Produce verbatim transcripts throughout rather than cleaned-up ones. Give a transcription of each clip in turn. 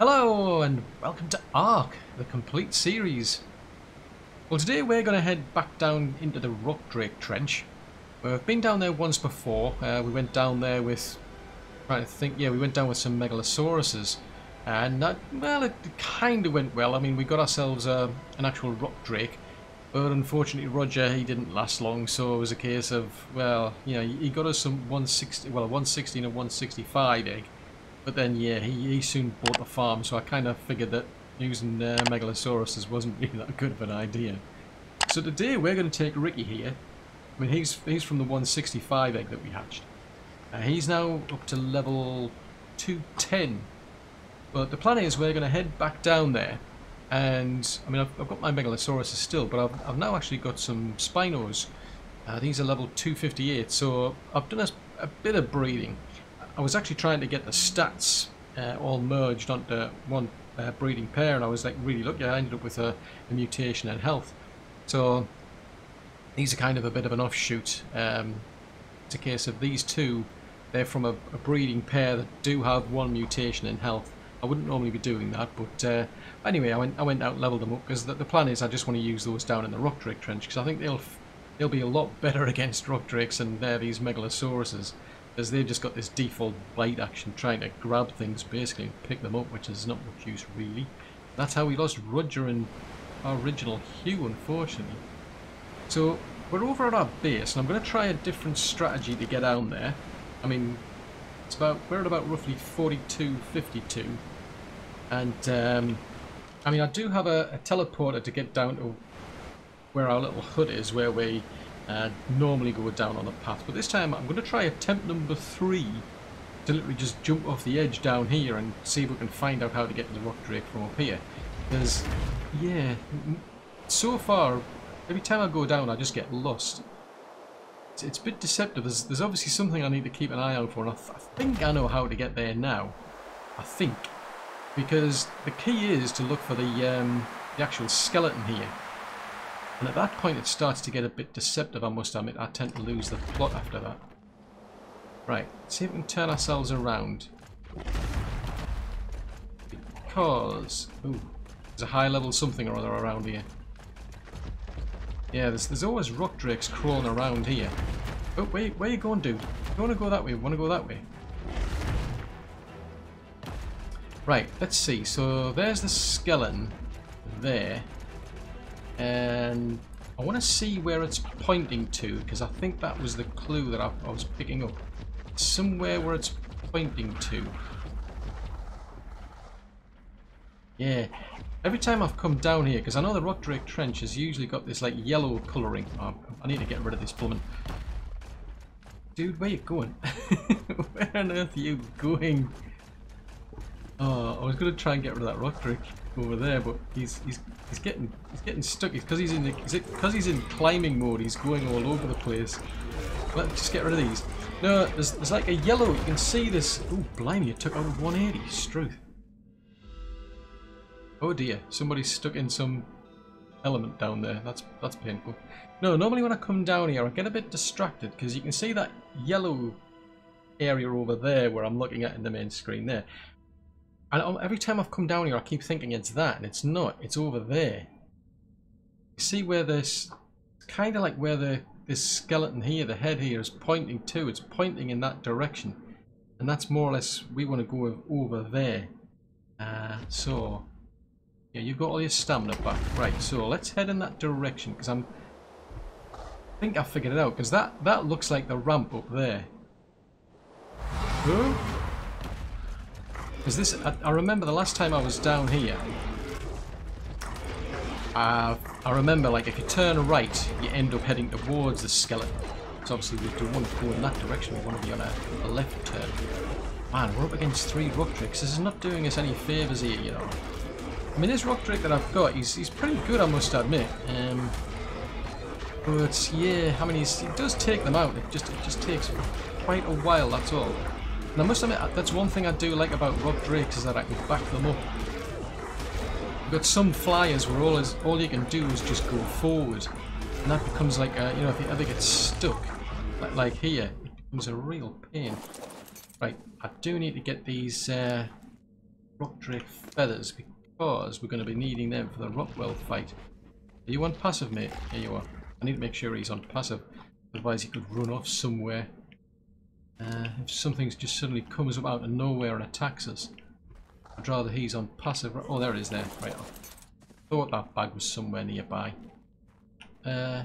Hello and welcome to Ark: The Complete Series. Well, today we're going to head back down into the Rock Drake Trench. We've been down there once before. Uh, we went down there with, I think, yeah, we went down with some Megalosauruses, and that, well, it kind of went well. I mean, we got ourselves uh, an actual Rock Drake, but unfortunately, Roger, he didn't last long. So it was a case of, well, you know, he got us some one sixty, well, a one sixty and a one sixty-five egg. But then, yeah, he, he soon bought the farm, so I kind of figured that using uh, Megalosauruses wasn't really that good of an idea. So today we're going to take Ricky here. I mean, he's he's from the one sixty-five egg that we hatched. Uh, he's now up to level two ten. But the plan is we're going to head back down there. And, I mean, I've, I've got my Megalosauruses still, but I've, I've now actually got some Spinos. Uh, these are level two fifty-eight, so I've done a, a bit of breeding. I was actually trying to get the stats uh, all merged onto one uh, breeding pair, and I was like really lucky. I ended up with a, a mutation and health. So these are kind of a bit of an offshoot. Um, it's a case of these two. They're from a, a breeding pair that do have one mutation and health. I wouldn't normally be doing that, but uh, anyway, I went I went out and leveled them up because the, the plan is I just want to use those down in the Rock Drake Trench because I think they'll they'll be a lot better against Rock Drakes than uh, these Megalosauruses. Because they've just got this default bite action, trying to grab things basically and pick them up, which is not much use really. That's how we lost Roger and our original Hugh, unfortunately. So we're over at our base, and I'm going to try a different strategy to get down there. I mean, it's about we're at about roughly forty-two fifty-two, and um, I mean I do have a, a teleporter to get down to where our little hut is, where we. Uh, normally go down on the path, but this time I'm going to try attempt number three to literally just jump off the edge down here and see if we can find out how to get to the Rock Drake from up here. Because, yeah, so far, every time I go down I just get lost. It's, it's a bit deceptive. There's, there's obviously something I need to keep an eye out for, and I, th I think I know how to get there now. I think. Because the key is to look for the, um, the actual skeleton here. And at that point it starts to get a bit deceptive, I must admit. I tend to lose the plot after that. Right, see if we can turn ourselves around. Because... ooh, there's a high level something or other around here. Yeah, there's, there's always Rock Drakes crawling around here. Oh, wait, where are you going, dude? You want to go that way? You want to go that way? Right, let's see. So there's the skeleton there. And I want to see where it's pointing to, because I think that was the clue that I, I was picking up. Somewhere where it's pointing to. Yeah, every time I've come down here, because I know the Rock Drake Trench has usually got this like yellow colouring. Oh, I need to get rid of this plumbing. Dude, where you going? Where on earth are you going? Oh, I was going to try and get rid of that Rock Drake over there, but he's he's he's getting he's getting stuck. Because he's, he's in because he's, he's in climbing mode. He's going all over the place. Let's just get rid of these. No, there's there's like a yellow. You can see this. Oh, blimey! It took out of one eighty. Struth. Oh dear! Somebody's stuck in some element down there. That's that's painful. No, normally when I come down here, I get a bit distracted because you can see that yellow area over there where I'm looking at in the main screen there. And every time I've come down here, I keep thinking it's that, and it's not. It's over there. You see where this, kind of like where the this skeleton here, the head here, is pointing to. It's pointing in that direction, and that's more or less we want to go over there. Uh, so, yeah, you've got all your stamina back, right? So let's head in that direction because I'm. I think I figured it out because that that looks like the ramp up there. Ooh. Because this, I, I remember the last time I was down here, uh, I remember like if you turn right, you end up heading towards the skeleton. So obviously we don't want to go in that direction, we want to be on a, a left turn. Man, we're up against three Rock Drakes. This is not doing us any favours here, you know. I mean, this Rock Drake that I've got, he's, he's pretty good, I must admit. Um, but yeah, I mean, he's, he does take them out, it just, it just takes quite a while, that's all. And I must admit, that's one thing I do like about Rock Drakes is that I can back them up. You've got some flyers where all, is, all you can do is just go forward. And that becomes like, a, you know, if you ever get stuck, like, like here, it becomes a real pain. Right, I do need to get these, uh, Rock Drake feathers because we're going to be needing them for the Rockwell fight. Are you on passive, mate? There you are. I need to make sure he's on passive, otherwise he could run off somewhere. Uh, if something just suddenly comes up out of nowhere and attacks us, I'd rather he's on passive. Oh, there it is there. Right, I thought that bag was somewhere nearby. Uh,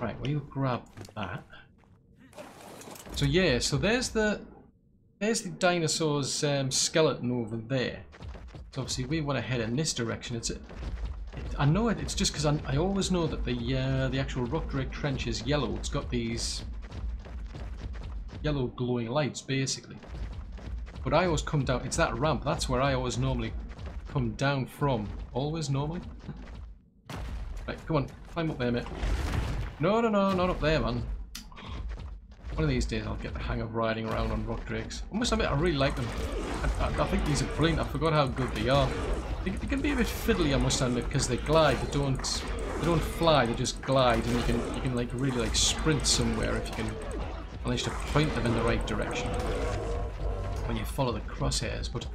right, well, you grab that. So yeah, so there's the there's the dinosaur's um, skeleton over there. So obviously we want to head in this direction. It's a, it, I know it. It's just because I, I always know that the uh, the actual Rock Drake trench is yellow. It's got these yellow glowing lights basically. But I always come down. It's that ramp. That's where I always normally come down from. Always normally. Right, come on, climb up there, mate. No, no, no, not up there, man. One of these days I'll get the hang of riding around on Rock Drakes. I must admit, I really like them. I, I, I think these are brilliant. I forgot how good they are. They, they can be a bit fiddly, I must admit, because they glide. They don't. They don't fly. They just glide, and you can you can like really like sprint somewhere if you can manage to point them in the right direction when you follow the crosshairs. But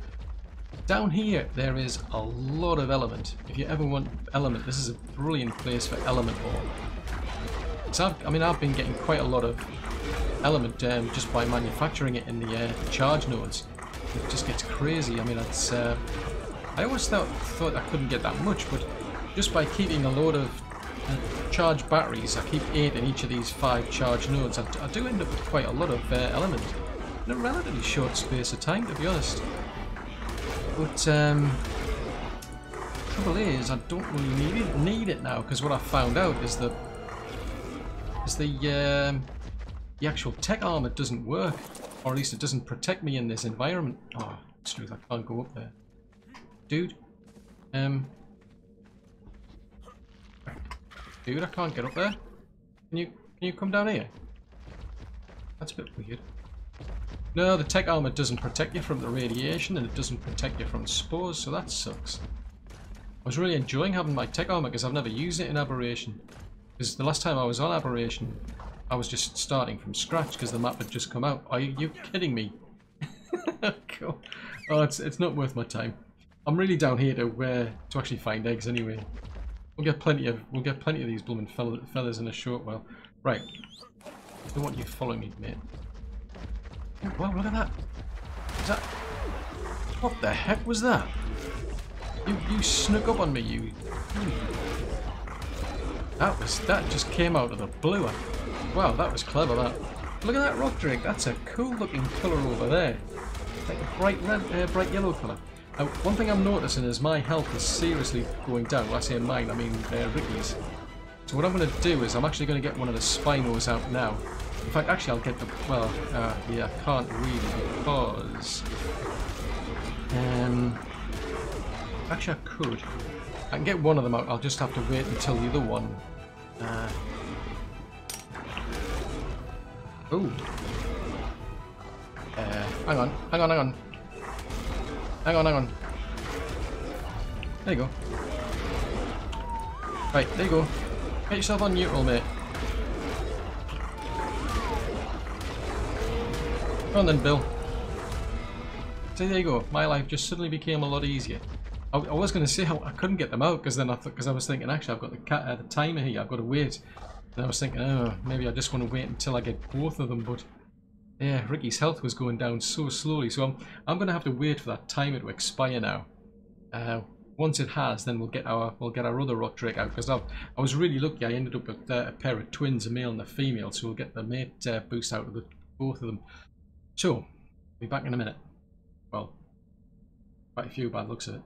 down here there is a lot of element. If you ever want element, this is a brilliant place for element ball. So I've, I mean, I've been getting quite a lot of element um, just by manufacturing it in the uh, charge nodes. It just gets crazy. I mean, it's uh, I always thought thought I couldn't get that much, but just by keeping a load of uh, charge batteries, I keep eight in each of these five charge nodes. I, I do end up with quite a lot of uh, element in a relatively short space of time, to be honest. But um, the trouble is, I don't really need it, need it now, because what I found out is that is the um, the actual tech armor doesn't work, or at least it doesn't protect me in this environment. Oh, truth, I can't go up there, dude. Um, dude, I can't get up there. Can you? Can you come down here? That's a bit weird. No, the tech armor doesn't protect you from the radiation, and it doesn't protect you from spores, so that sucks. I was really enjoying having my tech armor because I've never used it in Aberration. Because the last time I was on Aberration, I was just starting from scratch because the map had just come out. Are you kidding me? Cool. Oh, it's it's not worth my time. I'm really down here to uh, to actually find eggs anyway. We'll get plenty of we'll get plenty of these blooming fellas in a short while. Right. I don't want you following me, mate. Wow, look at that. Is that? What the heck was that? You you snuck up on me, you. That was that just came out of the blue. Wow, that was clever, that. Look at that Rock Drake. That's a cool-looking colour over there. Like a bright red, uh, bright yellow colour. Now, one thing I'm noticing is my health is seriously going down. Well, I say mine, I mean uh, Ricky's. So what I'm going to do is I'm actually going to get one of the Spinos out now. In fact, actually, I'll get the... Well, uh, yeah, I can't really because... Um, actually, I could. I can get one of them out. I'll just have to wait until the other one... Uh, Ooh. Uh, hang on, hang on, hang on. Hang on, hang on. There you go. Right, there you go. Get yourself on neutral, mate. Come on then, Bill. See, there you go. My life just suddenly became a lot easier. I, I was going to say I, I couldn't get them out because then I because I was thinking actually I've got the, cat, uh, the timer here. I've got to wait. And I was thinking, oh, maybe I just want to wait until I get both of them, but yeah, Ricky's health was going down so slowly, so I'm, I'm going to have to wait for that timer to expire now. Uh, once it has, then we'll get our we'll get our other Rock Drake out, because I was really lucky I ended up with uh, a pair of twins, a male and a female, so we'll get the mate uh, boost out of the, both of them. So, I'll be back in a minute. Well, quite a few by the looks of it.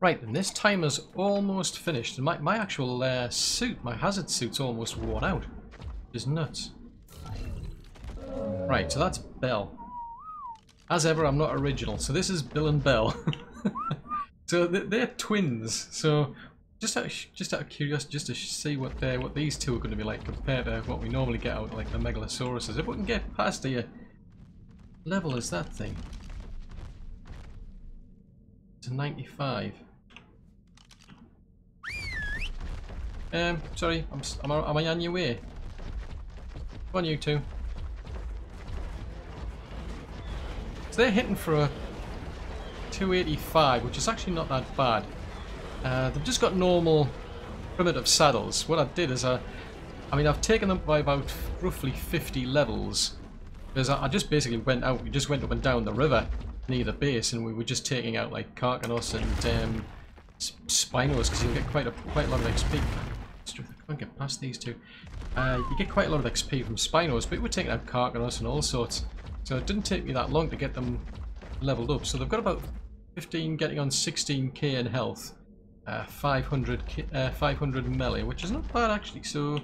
Right, and this timer's almost finished. My, my actual uh, suit, my hazard suit's almost worn out. It's nuts. Right, so that's Bell. As ever, I'm not original. So this is Bill and Bell. So they're twins. So just out of, just out of curiosity, just to see what they what these two are going to be like compared to what we normally get out, like the Megalosauruses. If we can get past here, level is that thing to ninety-five. Um, sorry, I'm, am I, am I on your way? on, you two. So they're hitting for a two eighty-five, which is actually not that bad. Uh, they've just got normal primitive saddles. What I did is I, I mean, I've taken them by about roughly fifty levels. Because I, I just basically went out, we just went up and down the river near the base, and we were just taking out like Carcanos and um, Spinos, because you get quite a, quite a lot of X P. I can't get past these two. Uh, you get quite a lot of X P from Spinos, but we were taking out Carcanos and all sorts. So it didn't take me that long to get them leveled up. So they've got about fifteen, getting on sixteen K in health, uh, five hundred melee, which is not bad actually. So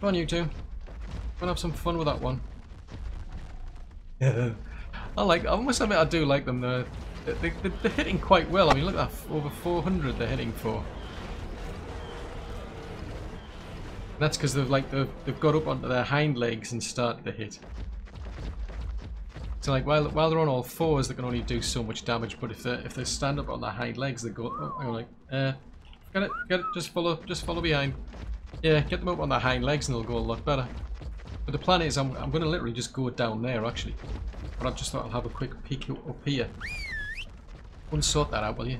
come on, you two, gonna have some fun with that one. Yeah, I like. I must admit, I do like them. They're, they, they, they're hitting quite well. I mean, look at that, over four hundred they're hitting for. That's because they've like they've, they've got up onto their hind legs and started to hit. So like while while they're on all fours, they can only do so much damage. But if they if they stand up on their hind legs, they go. Oh, I'm like, uh, get it, get it. Just follow, just follow behind. Yeah, get them up on their hind legs, and they'll go a lot better. But the plan is, I'm I'm going to literally just go down there actually. But I just thought I'll have a quick peek up here. Go and sort that out, will you?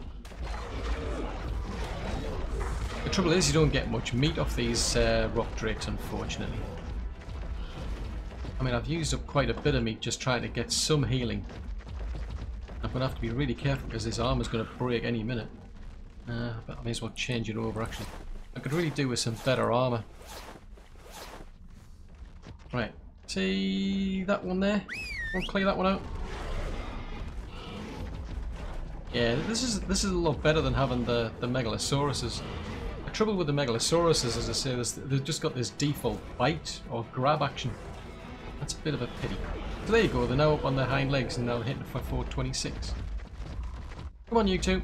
The trouble is you don't get much meat off these uh, rock drakes, unfortunately. I mean, I've used up quite a bit of meat just trying to get some healing. I'm going to have to be really careful because this armor's going to break any minute. Uh, but I may as well change it over actually. I could really do with some better armor. Right, see that one there? I'll clear that one out. Yeah, this is this is a lot better than having the, the Megalosauruses. The trouble with the Megalosauruses, as I say, is they've just got this default bite or grab action. That's a bit of a pity. So there you go, they're now up on their hind legs and now hitting for four twenty-six. Come on, you two.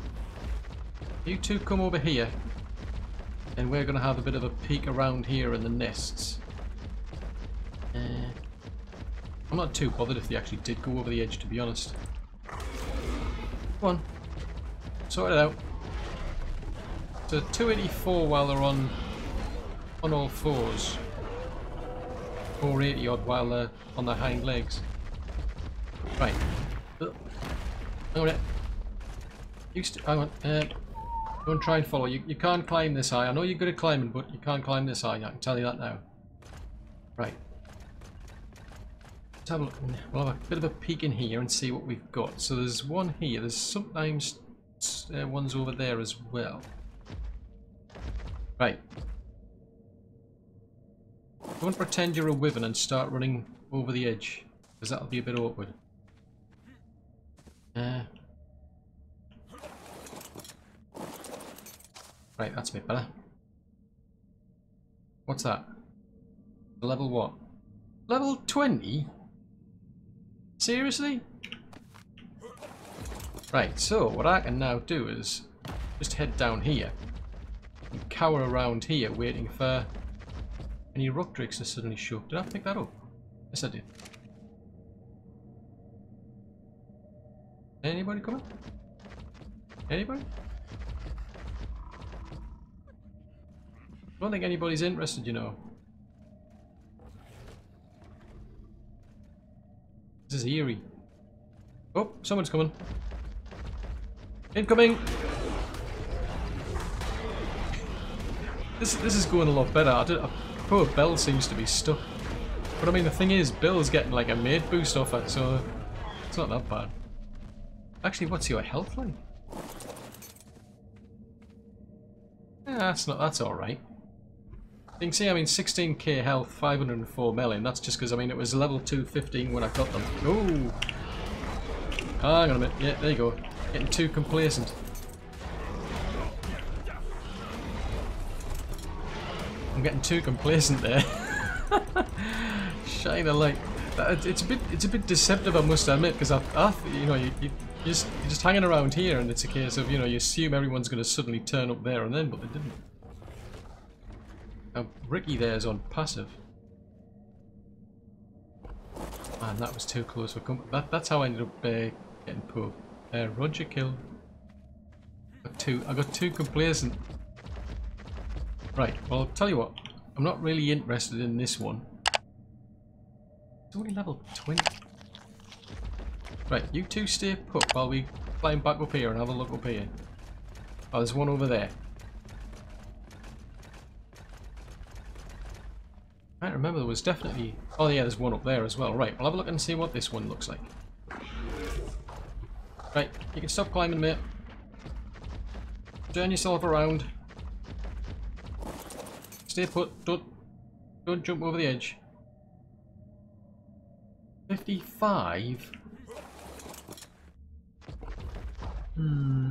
You two come over here. And we're going to have a bit of a peek around here in the nests. Uh, I'm not too bothered if they actually did go over the edge, to be honest. Come on. Sort it out. So two eighty-four while they're on on all fours. four eighty odd while they're on their hind legs. Right. Hang on. You st hang on. Uh, go and try and follow. You you can't climb this high. I know you're good at climbing, but you can't climb this high. I can tell you that now. Right. Let's have a look. We'll have a bit of a peek in here and see what we've got. So there's one here. There's sometimes uh, ones over there as well. Right. Don't pretend you're a wyvern and start running over the edge, because that'll be a bit awkward. Uh, right, that's a bit better. What's that? Level what? Level twenty? Seriously? Right, so what I can now do is just head down here. And cower around here waiting for any rock drakes to suddenly show up. Did I pick that up? Yes, I did. Anybody coming? Anybody? I don't think anybody's interested, you know. This is eerie. Oh, someone's coming. Incoming! This, this is going a lot better. I don't, I, poor Bell seems to be stuck. But I mean, the thing is, Bill's getting like a mate boost off it, so it's not that bad. Actually, what's your health like? Yeah, that's not. That's all right. You can see, I mean, sixteen K health, five hundred and four melee. That's just because I mean it was level two fifteen when I got them. Ooh. Hang on a minute. Yeah, there you go. Getting too complacent. I'm getting too complacent there. Shine a light. It's a bit. It's a bit deceptive, I must admit, because I, I, you know, you, you just you're just hanging around here, and it's a case of you know you assume everyone's going to suddenly turn up there and then, but they didn't. Now, Ricky there's on passive. Man, that was too close for comfort. That, that's how I ended up uh, getting poor uh, Roger killed. Got too, I got too complacent. Right, well, I'll tell you what. I'm not really interested in this one. It's only level twenty. Right, you two stay put while we climb back up here and have a look up here. Oh, there's one over there. I can't remember, there was definitely... Oh yeah, there's one up there as well. Right, we'll have a look and see what this one looks like. Right, you can stop climbing, mate. Turn yourself around. Stay put. Don't, don't jump over the edge. fifty-five? Hmm.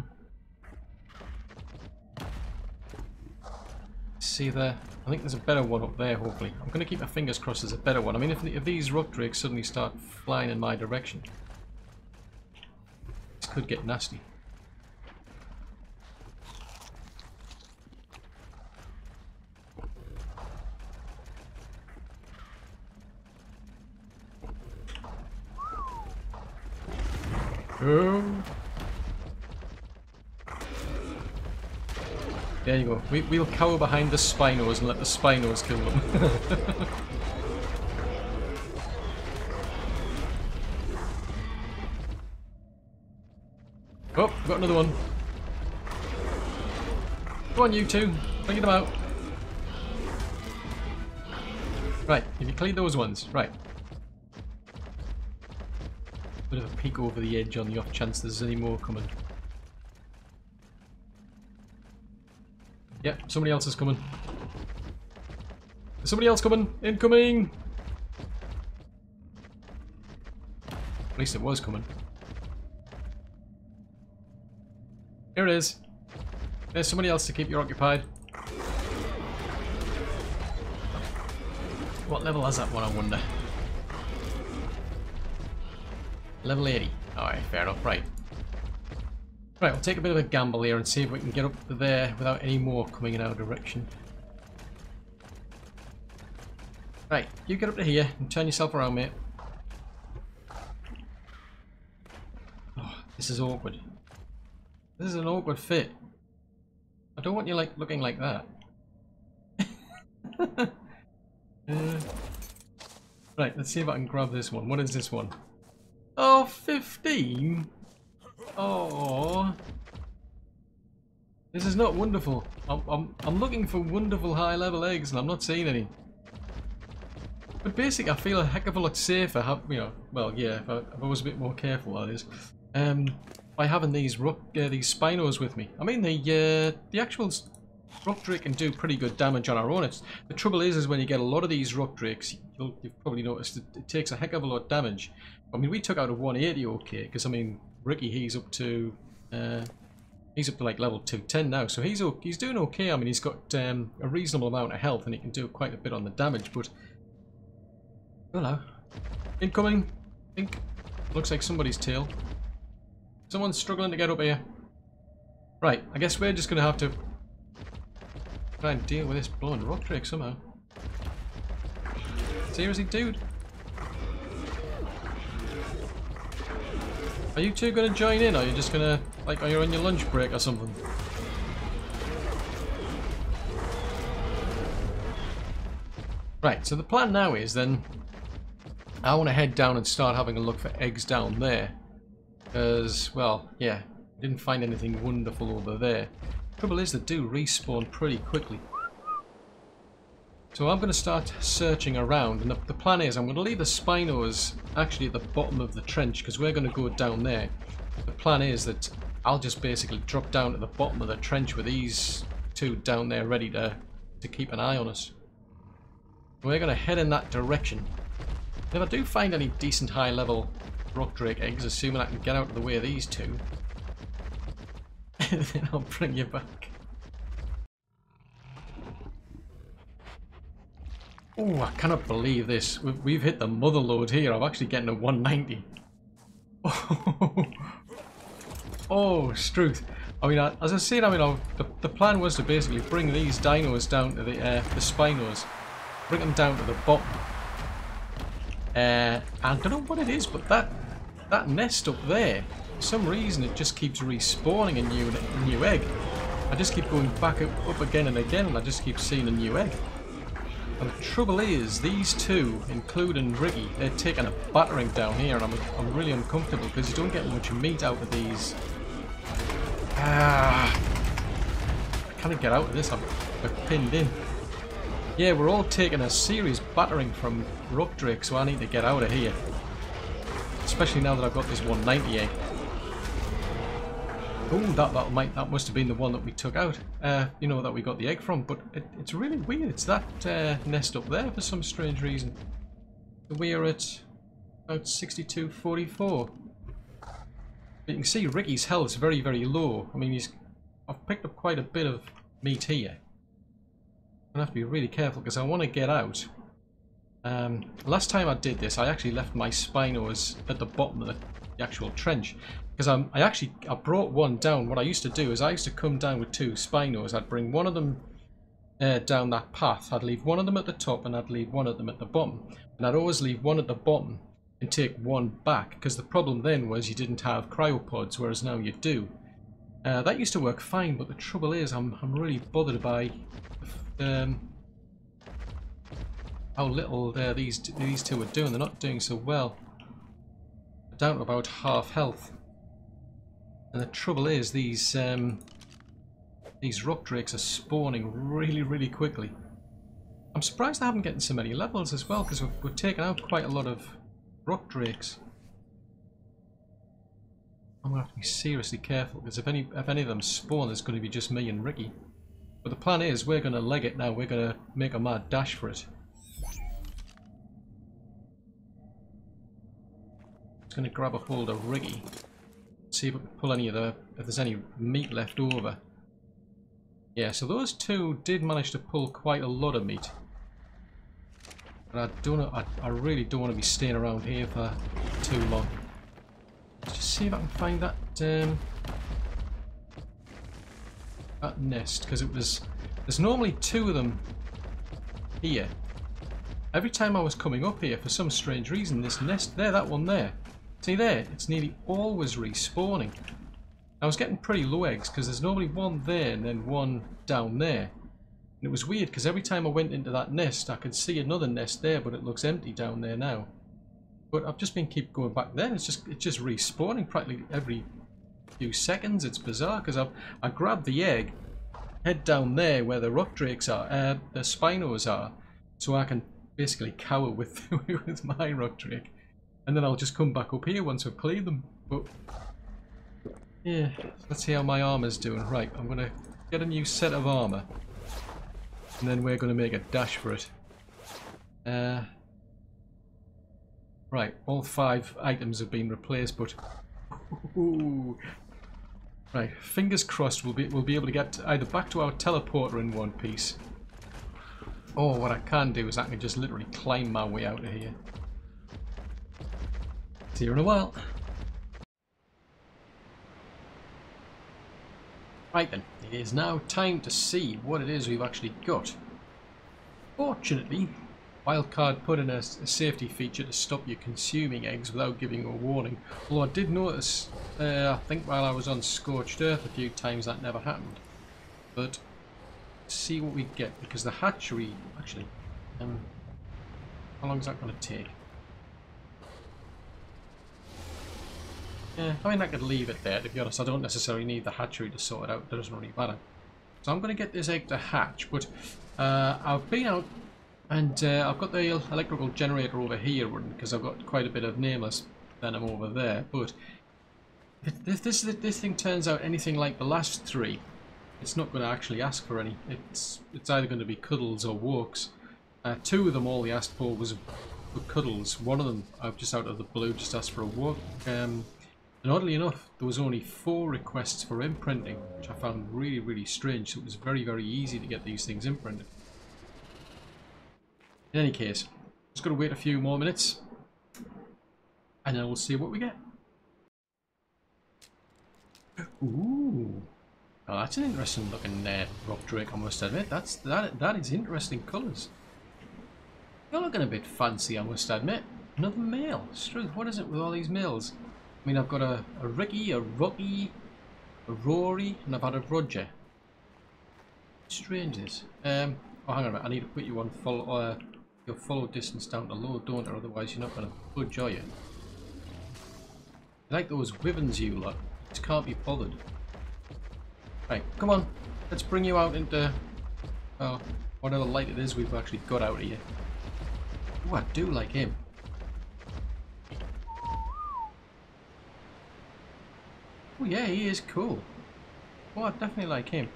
See there? I think there's a better one up there, hopefully. I'm going to keep my fingers crossed there's a better one. I mean, if, the, if these rock drakes suddenly start flying in my direction, this could get nasty. Oh. There you go. We, we'll cower behind the Spinos and let the Spinos kill them. Oh, we've got another one. Go on, you two. Bring them out. Right, if you clean those ones. Right. Bit of a peek over the edge on the off chance there's any more coming. Yep, somebody else is coming. There's somebody else coming! Incoming! At least it was coming. Here it is. There's somebody else to keep you occupied. What level has that one, I wonder? Level eighty. Alright, fair enough. Right. Right, we'll take a bit of a gamble here and see if we can get up to there without any more coming in our direction. Right, you get up to here and turn yourself around, mate. Oh, this is awkward. This is an awkward fit. I don't want you like looking like that. uh, right, let's see if I can grab this one. What is this one? Oh, fifteen? Oh, this is not wonderful. I'm, I'm, I'm looking for wonderful high level eggs and I'm not seeing any. But basically I feel a heck of a lot safer, have, you know, well yeah, if I, if I was a bit more careful that is, um, by having these rock, uh, these Spinos with me. I mean the, uh, the actual rock drake can do pretty good damage on our own. It's, the trouble is is when you get a lot of these rock drakes, you'll, you've probably noticed it, it takes a heck of a lot of damage. I mean we took out a one eighty okay, because I mean Ricky, he's up to uh, he's up to like level two ten now, so he's he's doing okay. I mean, he's got um, a reasonable amount of health, and he can do quite a bit on the damage. But hello, incoming. I think looks like somebody's tail. Someone's struggling to get up here. Right, I guess we're just gonna have to try and deal with this blowing rock drake somehow. Seriously, dude. Are you two gonna join in, or are you just gonna, like, are you on your lunch break or something? Right, so the plan now is then, I wanna head down and start having a look for eggs down there. Because, well, yeah, didn't find anything wonderful over there. Trouble is, they do respawn pretty quickly. So I'm going to start searching around, and the, the plan is I'm going to leave the Spinos actually at the bottom of the trench because we're going to go down there. The plan is that I'll just basically drop down at the bottom of the trench with these two down there ready to, to keep an eye on us. We're going to head in that direction. If I do find any decent high level rock drake eggs, assuming I can get out of the way of these two, then I'll bring you back. Oh, I cannot believe this. We've, we've hit the mother load here. I'm actually getting a one ninety. Oh, oh struth. I mean, I, as I said, I mean, I, the, the plan was to basically bring these dinos down to the, uh, the Spinos. Bring them down to the bottom. Uh, I don't know what it is, but that that nest up there, for some reason, it just keeps respawning a new, a new egg. I just keep going back up again and again, and I just keep seeing a new egg. And the trouble is, these two, including Ricky, they're taking a battering down here, and I'm, I'm really uncomfortable because you don't get much meat out of these. Ah, I can't get out of this. I'm like, pinned in. Yeah, we're all taking a serious battering from Rock Drake, so I need to get out of here. Especially now that I've got this one ninety-eight. Ooh, that, that, might, that must have been the one that we took out, uh, you know, that we got the egg from, but it, it's really weird. It's that uh, nest up there for some strange reason. We are at about sixty-two forty-four. But you can see Ricky's health is very, very low. I mean, he's, I've picked up quite a bit of meat here. I have to be really careful because I want to get out. Um, last time I did this, I actually left my Spinos at the bottom of the, the actual trench. Because I'm, I actually, I brought one down. What I used to do is I used to come down with two Spinos. I'd bring one of them uh, down that path. I'd leave one of them at the top and I'd leave one of them at the bottom. And I'd always leave one at the bottom and take one back. Because the problem then was you didn't have cryopods, whereas now you do. Uh, that used to work fine, but the trouble is I'm, I'm really bothered by um, how little uh, these, these two are doing. They're not doing so well. They're down to about half health. And the trouble is, these um, these rock drakes are spawning really, really quickly. I'm surprised I haven't gotten so many levels as well, because we've, we've taken out quite a lot of rock drakes. I'm gonna have to be seriously careful, because if any if any of them spawn, it's going to be just me and Ricky. But the plan is, we're going to leg it now. We're going to make a mad dash for it. I'm just going to grab a hold of Ricky. See if we can pull any of the, if there's any meat left over. Yeah, so those two did manage to pull quite a lot of meat. But I don't know, I, I really don't want to be staying around here for too long. Let's just see if I can find that um, that nest, because it was, there's normally two of them here. Every time I was coming up here, for some strange reason, this nest there, that one there. See there, it's nearly always respawning. I was getting pretty low eggs because there's normally one there and then one down there. And it was weird because every time I went into that nest, I could see another nest there, but it looks empty down there now. But I've just been keep going back there. It's just it's just respawning practically every few seconds. It's bizarre because I've I grabbed the egg, head down there where the rock drakes are, uh, the spinos are, so I can basically cower with with my rock drake. And then I'll just come back up here once I've cleared them. But yeah, let's see how my armor's doing. Right, I'm gonna get a new set of armor, and then we're gonna make a dash for it. Uh, right, all five items have been replaced, but ooh. Right, fingers crossed we'll be we'll be able to get either back to our teleporter in one piece. Or what I can do is I can just literally climb my way out of here. See you in a while. Right then, it is now time to see what it is we've actually got. Fortunately, Wildcard put in a, a safety feature to stop you consuming eggs without giving a warning. Although I did notice, uh, I think while I was on Scorched Earth a few times that never happened. But, let's see what we get, because the hatchery, actually, um, how long is that going to take? Yeah, I mean, I could leave it there, to be honest. I don't necessarily need the hatchery to sort it out. It doesn't really matter. So I'm going to get this egg to hatch, but uh, I've been out and uh, I've got the electrical generator over here because I've got quite a bit of nameless venom over there. But if this, this, this thing turns out anything like the last three, it's not going to actually ask for any. It's, it's either going to be cuddles or walks. Uh, two of them all he asked for was for cuddles. One of them, I've just out of the blue, just asked for a walk. Um, And oddly enough, there was only four requests for imprinting, which I found really, really strange. So it was very, very easy to get these things imprinted. In any case, just got to wait a few more minutes, and then we'll see what we get. Ooh, oh, that's an interesting looking uh, rock drake. I must admit, that's that that is interesting colours. You're looking a bit fancy, I must admit. Another male. What is it with all these males? I mean, I've got a, a Ricky, a Rocky, a Rory, and I've had a Roger. Strange this. Um, Oh, hang on a minute, I need to put you on full, uh, your follow distance down to low, don't I? Otherwise you're not going to budge, are you? Like those wyverns, you lot. It can't be bothered. Right, come on. Let's bring you out into, well, whatever light it is we've actually got out of here. Ooh, I do like him. Oh yeah, he is cool. Oh, I definitely like him.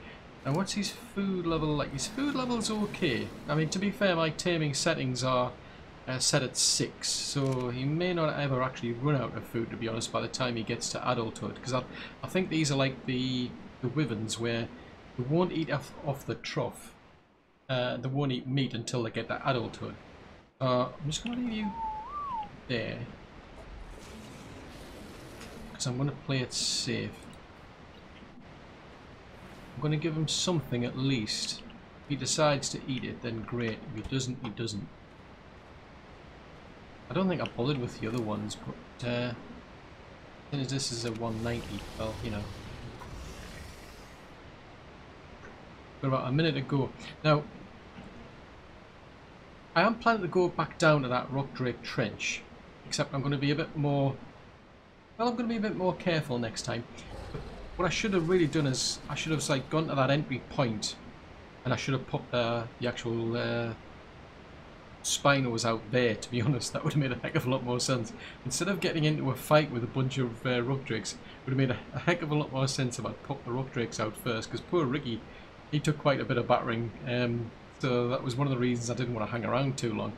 And what's his food level like? His food level's okay. I mean, to be fair, my taming settings are uh, set at six, so he may not ever actually run out of food, to be honest, by the time he gets to adulthood. Because I, I think these are like the the wyverns, where they won't eat off, off the trough. Uh, they won't eat meat until they get to adulthood. Uh, I'm just going to leave you there, because I'm going to play it safe. I'm going to give him something at least. If he decides to eat it, then great. If he doesn't, he doesn't. I don't think I bothered with the other ones, but uh, since this is a one ninety, well, you know. Got about a minute to go. Now, I am planning to go back down to that Rock Drake trench, except I'm going to be a bit more, well, I'm going to be a bit more careful next time. What I should have really done is I should have like gone to that entry point, and I should have popped uh, the actual uh, Spinos out there. To be honest, that would have made a heck of a lot more sense. Instead of getting into a fight with a bunch of uh, Rock Drakes, it would have made a heck of a lot more sense if I'd popped the Rock Drakes out first. Because poor Ricky, he took quite a bit of battering, um, so that was one of the reasons I didn't want to hang around too long.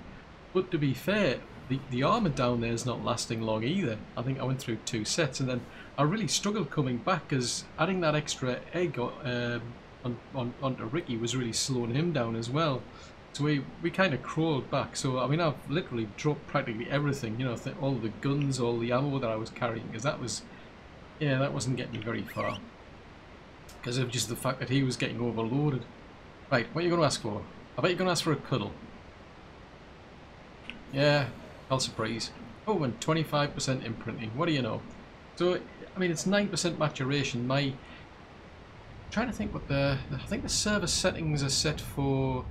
But to be fair, the the armor down there is not lasting long either. I think I went through two sets, and then I really struggled coming back, because adding that extra egg uh, on, on, onto Ricky was really slowing him down as well. So we, we kind of crawled back. So, I mean, I've literally dropped practically everything, you know, th all the guns, all the ammo that I was carrying, because that was, yeah, that wasn't getting very far, because of just the fact that he was getting overloaded. Right, what are you going to ask for? I bet you're going to ask for a cuddle. Yeah, I'll surprise. Oh, and twenty-five percent imprinting. What do you know? So, I mean, it's nine percent maturation. My, I'm trying to think what the, I think the server settings are set for,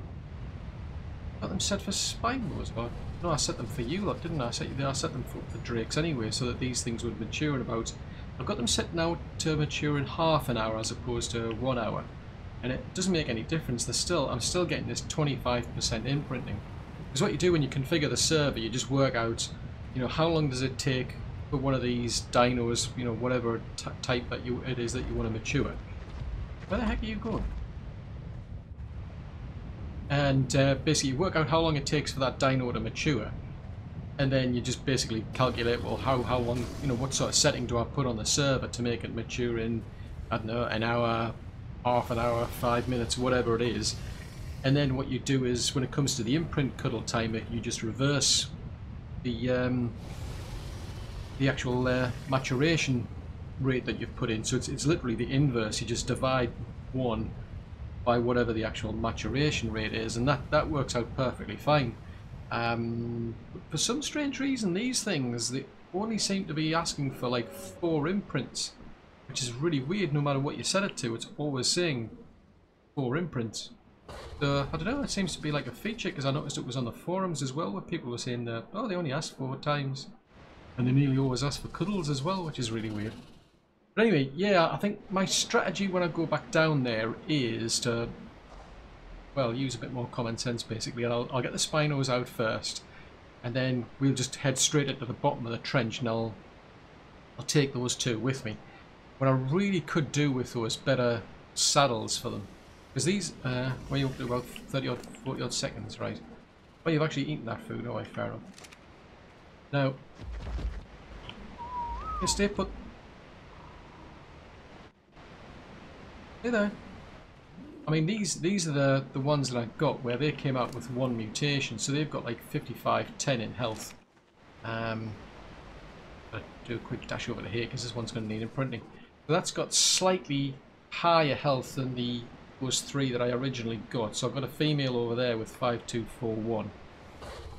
got them set for Spinos, or no, I set them for you lot, didn't I? I set, I set them for, for Drakes anyway, so that these things would mature in about, I've got them set now to mature in half an hour as opposed to one hour. And it doesn't make any difference, they're still, I'm still getting this twenty-five percent imprinting. Because what you do when you configure the server, you just work out, you know, how long does it take for one of these dinos, you know, whatever t type that you it is that you want to mature. Where the heck are you going? And uh, basically you work out how long it takes for that dino to mature, and then you just basically calculate, well, how how long, you know, what sort of setting do I put on the server to make it mature in, I don't know, an hour, half an hour, five minutes, whatever it is. And then what you do is, when it comes to the imprint cuddle timer, you just reverse the um, the actual uh, maturation rate that you've put in. So it's, it's literally the inverse. You just divide one by whatever the actual maturation rate is, and that, that works out perfectly fine. Um, for some strange reason, these things, they only seem to be asking for like four imprints, which is really weird. No matter what you set it to, it's always saying four imprints. Uh, I don't know, it seems to be like a feature, because I noticed it was on the forums as well, where people were saying that, oh, they only asked four times, and they nearly always ask for cuddles as well, which is really weird. But anyway, yeah, I think my strategy when I go back down there is to, well, use a bit more common sense basically, and I'll, I'll get the Spinos out first, and then we'll just head straight into the bottom of the trench, and I'll, I'll take those two with me. What I really could do with those better saddles for them. Because these, uh, well, you're up to about thirty odd, forty odd seconds, right? Well, you've actually eaten that food, alright, fair enough. Now, you stay put. Hey there. I mean, these these are the, the ones that I got where they came out with one mutation, so they've got like fifty-five, ten in health. Um, I'll do a quick dash over to here, because this one's going to need imprinting. So that's got slightly higher health than the was three that I originally got. So I've got a female over there with five two four one.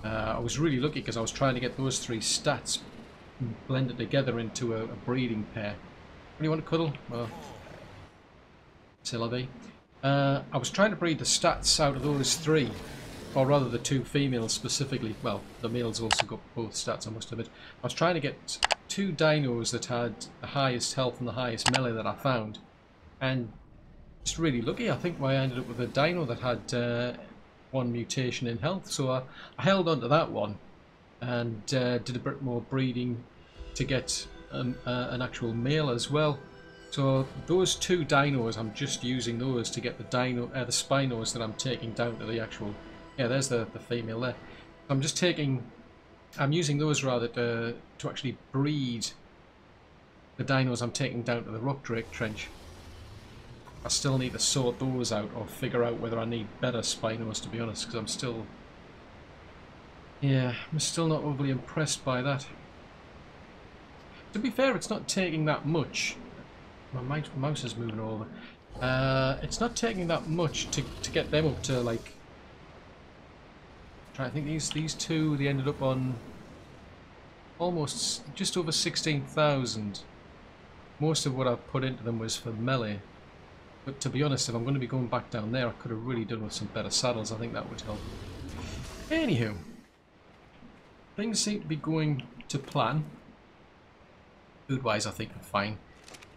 Uh, I was really lucky, because I was trying to get those three stats blended together into a, a breeding pair. What do you want to cuddle? Well, silly. Uh, I was trying to read the stats out of those three, or rather the two females specifically. Well, the males also got both stats, I must admit. I was trying to get two dinos that had the highest health and the highest melee that I found, and just really lucky, I think, why I ended up with a dino that had uh, one mutation in health. So I, I held on to that one and uh, did a bit more breeding to get um, uh, an actual male as well. So those two dinos, I'm just using those to get the dino, uh, the spinos that I'm taking down to the actual. Yeah, there's the the female there. I'm just taking, I'm using those rather to to actually breed the dinos I'm taking down to the Rock Drake trench. I still need to sort those out or figure out whether I need better spinos, to be honest, because I'm still, yeah, I'm still not overly impressed by that. To be fair, it's not taking that much. My mouse is moving all over. Uh, it's not taking that much to, to get them up to, like, I think these these two, they ended up on almost just over sixteen thousand. Most of what I've put into them was for melee. But to be honest, if I'm going to be going back down there, I could have really done with some better saddles. I think that would help. Anywho, things seem to be going to plan. Food-wise, I think I'm fine.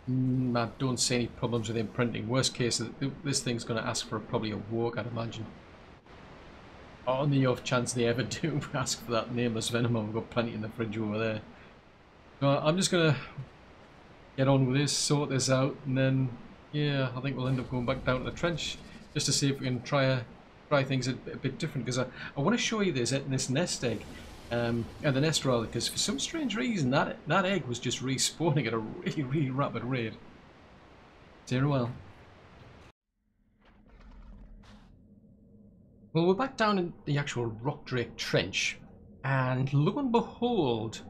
Mm, I don't see any problems with imprinting. Worst case, this thing's going to ask for probably a walk, I'd imagine. On the off chance they ever do ask for that nameless venom, I've got plenty in the fridge over there. So I'm just going to get on with this, sort this out, and then, yeah, I think we'll end up going back down to the trench just to see if we can try a, try things a, a bit different, because I, I want to show you this this nest egg. Um, and the nest rather, because for some strange reason that that egg was just respawning at a really, really rapid rate. Dear well. Well, we're back down in the actual Rock Drake trench, and lo and behold,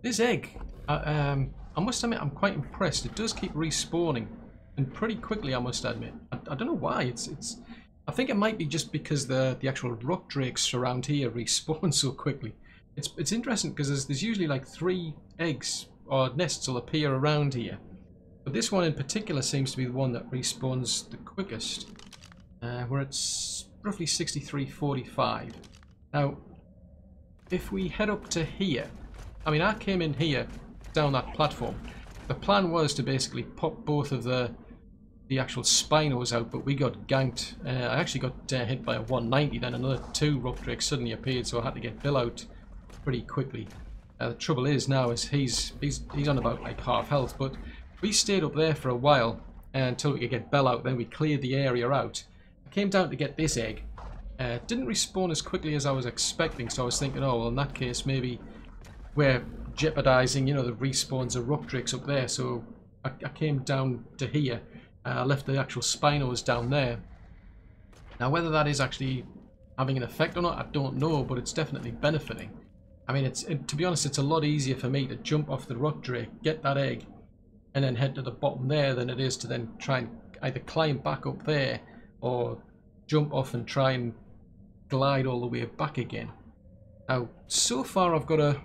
this egg. Uh, um, I must admit, I'm quite impressed. It does keep respawning, and pretty quickly, I must admit. I, I don't know why. It's it's. I think it might be just because the the actual Rock Drakes around here respawn so quickly. It's, it's interesting because there's, there's usually like three eggs or nests will appear around here. But this one in particular seems to be the one that respawns the quickest. Uh, we're at roughly sixty-three forty-five. Now, if we head up to here, I mean, I came in here down that platform. The plan was to basically pop both of the, the actual spinos out, but we got ganked. Uh, I actually got uh, hit by a one ninety, then another two Rock Drakes suddenly appeared, so I had to get Bill out pretty quickly. Uh, the trouble is now is he's he's he's on about like half health, but we stayed up there for a while uh, until we could get Bell out. Then we cleared the area out. I came down to get this egg. Uh, didn't respawn as quickly as I was expecting, so I was thinking, oh well, in that case maybe we're jeopardizing, you know, the respawns of Rock Drakes up there. So I, I came down to here. I uh, left the actual spinos down there. Now whether that is actually having an effect or not, I don't know, but it's definitely benefiting. I mean, it's it, to be honest, it's a lot easier for me to jump off the Rock Drake, get that egg, and then head to the bottom there than it is to then try and either climb back up there or jump off and try and glide all the way back again. Now, so far I've got a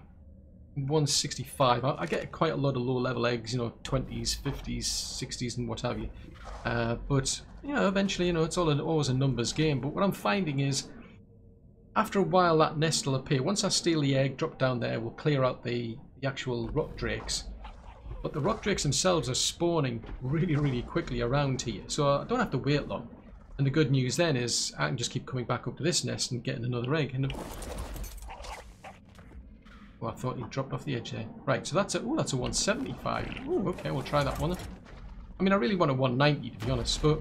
one sixty-five. I, I get quite a lot of low-level eggs, you know, twenties, fifties, sixties, and what have you. Uh, but you know, eventually, you know, it's all an, always a numbers game. But what I'm finding is, after a while that nest will appear. Once I steal the egg, drop down there, we'll clear out the, the actual Rock Drakes. But the Rock Drakes themselves are spawning really, really quickly around here. So I don't have to wait long. And the good news then is I can just keep coming back up to this nest and getting another egg. And well, I thought he dropped off the edge there. Right, so that's a, oh, that's a one seventy-five. Ooh, okay, we'll try that one then. I mean, I really want a one ninety, to be honest, but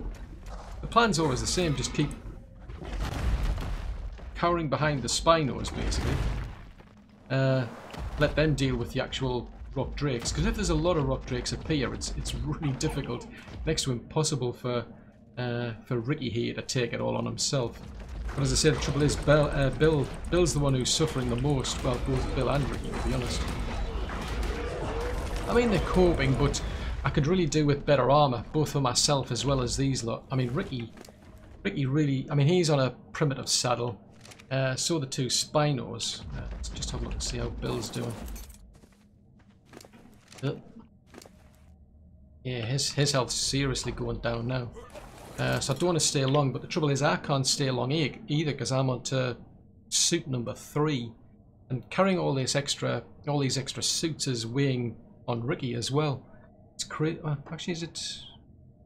the plan's always the same. Just keep cowering behind the spinos, basically. Uh, let them deal with the actual Rock Drakes, because if there's a lot of Rock Drakes appear, it's it's really difficult, next to impossible for uh, for Ricky here to take it all on himself. But as I say, the trouble is Bill, uh, Bill, Bill's the one who's suffering the most. Well, both Bill and Ricky, to be honest. I mean, they're coping, but I could really do with better armour, both for myself as well as these lot. I mean, Ricky, Ricky really, I mean, he's on a primitive saddle. Uh, so the two spinos. Uh, let's just have a look and see how Bill's doing. Uh, yeah, his, his health's seriously going down now. Uh, so I don't want to stay long, but the trouble is I can't stay long e either because I'm on to suit number three, and carrying all this extra, all these extra suits is weighing on Ricky as well. It's crazy. Oh, actually, is it?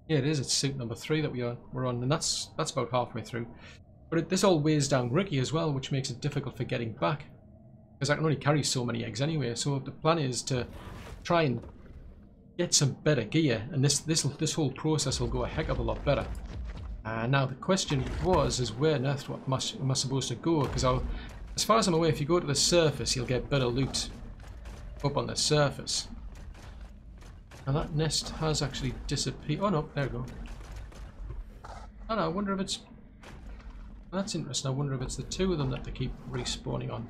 Yeah, it is. It's suit number three that we are we're on, and that's that's about halfway through. But it, this all weighs down Ricky as well, which makes it difficult for getting back because I can only carry so many eggs anyway. So the plan is to try and get some better gear, and this this this whole process will go a heck of a lot better. Uh, now the question was, is where on earth what must, am I supposed to go? Because as far as I'm aware, if you go to the surface, you'll get better loot up on the surface. Now that nest has actually disappeared. Oh no, there we go. And I wonder if it's... That's interesting. I wonder if it's the two of them that they keep respawning on.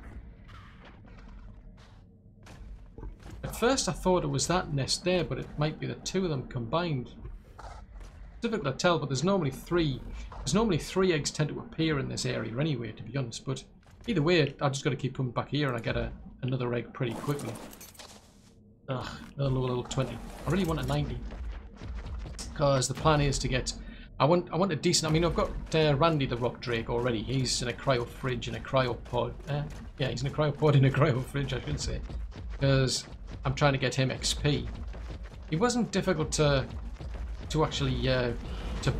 At first I thought it was that nest there, but it might be the two of them combined. It's difficult to tell, but there's normally three. There's normally three eggs tend to appear in this area anyway, to be honest. But either way, I've just got to keep coming back here and I get a, another egg pretty quickly. Ugh, another little, little twenty. I really want a ninety. Because the plan is to get... I want I want a decent... I mean, I've got uh, Randy the Rock Drake already. He's in a cryo fridge, in a cryopod. Uh, yeah, he's in a cryopod, in a cryo fridge, I should say. Because I'm trying to get him X P. It wasn't difficult to to actually uh, to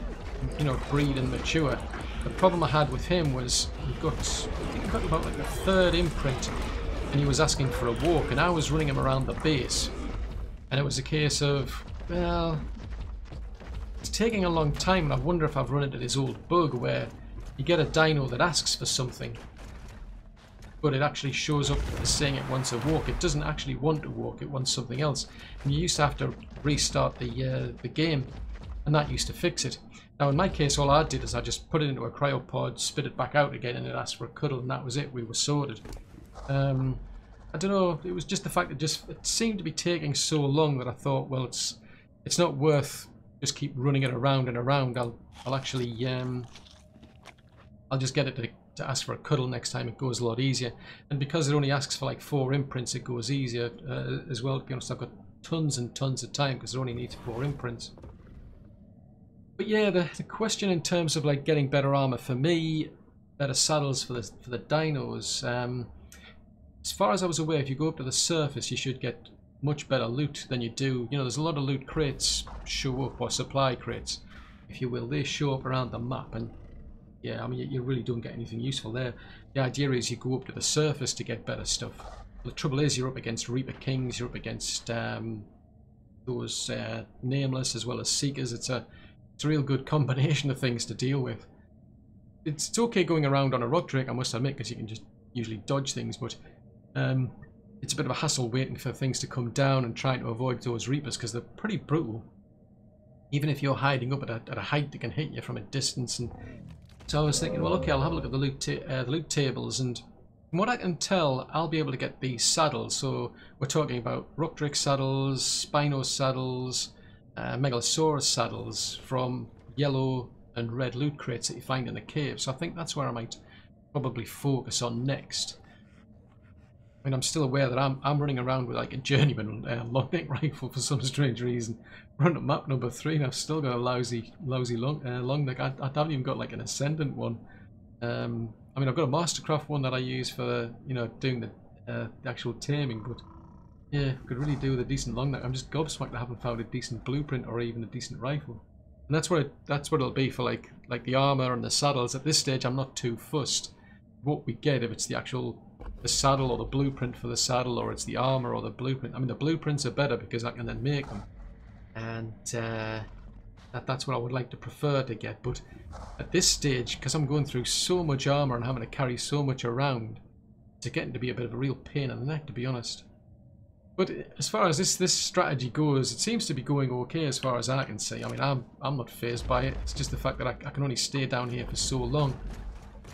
you know breed and mature. The problem I had with him was he got I think he got about like a third imprint, and he was asking for a walk, and I was running him around the base, and it was a case of, well, it's taking a long time, and I wonder if I've run into this old bug where you get a dino that asks for something, but it actually shows up as saying it wants a walk. It doesn't actually want to walk, it wants something else. And you used to have to restart the uh, the game, and that used to fix it. Now in my case, all I did is I just put it into a cryopod, spit it back out again, and it asked for a cuddle, and that was it, we were sorted. Um, I don't know, it was just the fact that just it seemed to be taking so long that I thought, well, it's it's not worth just keep running it around and around. I'll, I'll actually, um, I'll just get it to to ask for a cuddle next time. It goes a lot easier, and because it only asks for like four imprints, it goes easier uh, as well. To be honest, I've got tons and tons of time because it only needs four imprints. But yeah, the, the question in terms of like getting better armor for me, better saddles for the for the dinos. Um, as far as I was aware, if you go up to the surface, you should get much better loot than you do. You know, there's a lot of loot crates show up, or supply crates, if you will. They show up around the map, and yeah, I mean, you, you really don't get anything useful there. The idea is you go up to the surface to get better stuff. The trouble is you're up against Reaper Kings, you're up against um, those uh, Nameless as well as Seekers. It's a, it's a real good combination of things to deal with. It's, it's okay going around on a Rock Drake, I must admit, because you can just usually dodge things, but um, it's a bit of a hassle waiting for things to come down and trying to avoid those Reapers because they're pretty brutal. Even if you're hiding up at a, at a height, they can hit you from a distance. And so I was thinking, well, okay, I'll have a look at the loot, ta uh, the loot tables, and from what I can tell, I'll be able to get these saddles. So we're talking about Rock Drake saddles, Spino saddles, uh, Megalosaurus saddles from yellow and red loot crates that you find in the cave. So I think that's where I might probably focus on next. I mean, I'm still aware that I'm, I'm running around with like a journeyman uh, long neck rifle for some strange reason. We're on map number three and I've still got a lousy lousy long, uh, long neck. I, I haven't even got like an ascendant one. Um, I mean, I've got a mastercraft one that I use for, you know, doing the, uh, the actual taming, but yeah, could really do with a decent long neck. I'm just gobsmacked I haven't found a decent blueprint or even a decent rifle. And that's what it, that's what it'll be for like like the armor and the saddles. At this stage, I'm not too fussed what we get, if it's the actual the saddle or the blueprint for the saddle, or it's the armor or the blueprint. I mean, the blueprints are better because I can then make them, and uh, that, that's what I would like to prefer to get. But at this stage, because I'm going through so much armor and having to carry so much around, it's getting to be a bit of a real pain in the neck, to be honest. But as far as this this strategy goes, it seems to be going okay as far as I can see. I mean, I'm, I'm not fazed by it. It's just the fact that I, I can only stay down here for so long.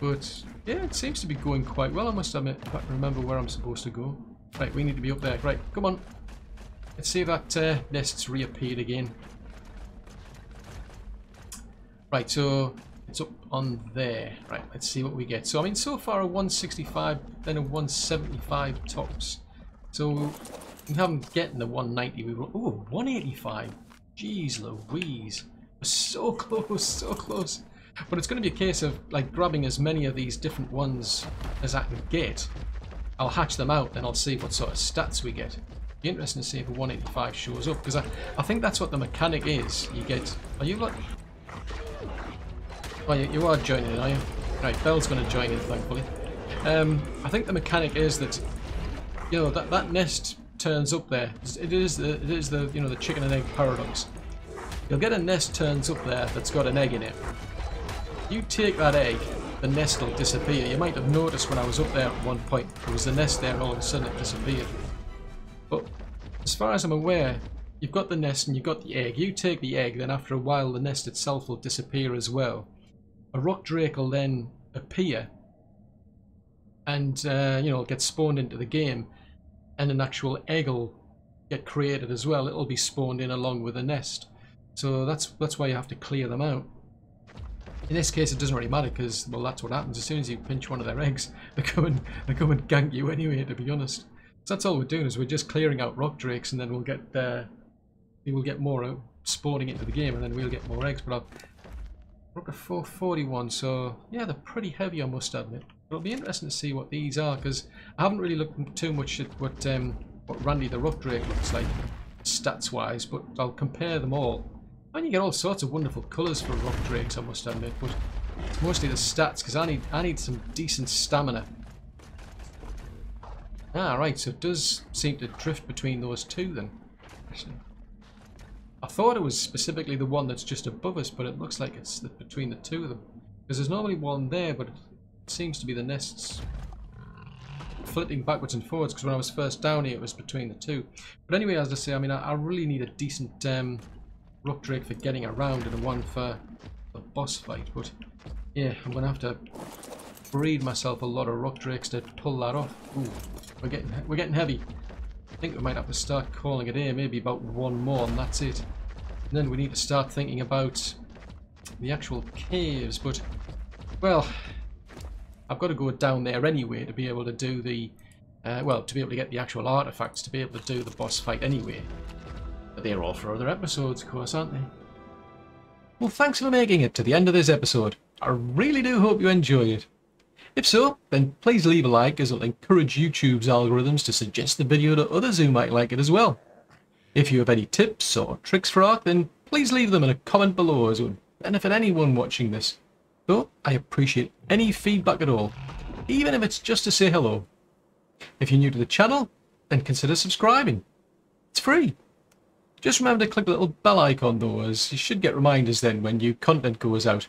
But yeah, it seems to be going quite well, I must admit. I can't remember where I'm supposed to go. Right, we need to be up there. Right, come on. Let's see if that uh, nest's reappeared again. Right, so it's up on there. Right, let's see what we get. So, I mean, so far a one sixty-five, then a one seventy-five tops. So we haven't gotten the one ninety. We were, oh, one eighty-five. Jeez Louise. So close, so close. But it's going to be a case of like grabbing as many of these different ones as I can get. I'll hatch them out and I'll see what sort of stats we get. It'll be interesting to see if a one eighty-five shows up, because I, I think that's what the mechanic is. You get... Are you like... Oh, you, you are joining in, are you? Right, Belle's going to join in, thankfully. Um, I think the mechanic is that, you know, that, that nest turns up there. It is the, it is the, you know, the chicken and egg paradox. You'll get a nest turns up there that's got an egg in it. You take that egg, the nest will disappear. You might have noticed when I was up there at one point, there was the nest there and all of a sudden it disappeared. But as far as I'm aware, you've got the nest and you've got the egg. You take the egg, then after a while the nest itself will disappear as well. A rock drake will then appear and, uh, you know, get spawned into the game, and an actual egg will get created as well. It'll be spawned in along with the nest. So that's that's why you have to clear them out. In this case, it doesn't really matter because, well, that's what happens. As soon as you pinch one of their eggs, they come and, they come and gank you anyway, to be honest. So that's all we're doing, is we're just clearing out rock drakes, and then we'll get uh, we'll get more out spawning into the game, and then we'll get more eggs. But I've, we're up to four forty-one, so yeah, they're pretty heavy, I must admit. It'll be interesting to see what these are, because I haven't really looked too much at what um, what Randy the Rock Drake looks like stats-wise, but I'll compare them all. And you get all sorts of wonderful colours for Rock Drakes, I must admit, but it's mostly the stats, because I need I need some decent stamina. Ah, right, so it does seem to drift between those two then. I thought it was specifically the one that's just above us, but it looks like it's the, between the two of them. Because there's normally one there, but it seems to be the nests flitting backwards and forwards, because when I was first down here, it was between the two. But anyway, as I say, I mean, I, I really need a decent um, rock drake for getting around and one for the boss fight. But yeah, I'm going to have to breed myself a lot of rock drakes to pull that off. Ooh, we're getting, we're getting heavy. I think we might have to start calling it here, maybe about one more and that's it. And then we need to start thinking about the actual caves, but, well, I've got to go down there anyway to be able to do the, uh, well, to be able to get the actual artifacts, to be able to do the boss fight anyway. But they're all for other episodes, of course, aren't they? Well, thanks for making it to the end of this episode. I really do hope you enjoyed it. If so, then please leave a like, as it'll encourage YouTube's algorithms to suggest the video to others who might like it as well. If you have any tips or tricks for Ark, then please leave them in a comment below, as it would benefit anyone watching this. Though I appreciate any feedback at all, even if it's just to say hello. If you're new to the channel, then consider subscribing. It's free. Just remember to click the little bell icon though, as you should get reminders then when new content goes out.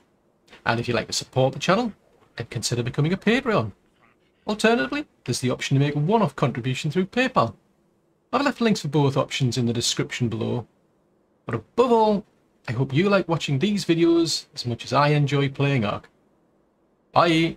And if you'd like to support the channel, and consider becoming a Patreon. Alternatively, there's the option to make a one-off contribution through PayPal. I've left links for both options in the description below. But above all, I hope you like watching these videos as much as I enjoy playing Ark. Bye!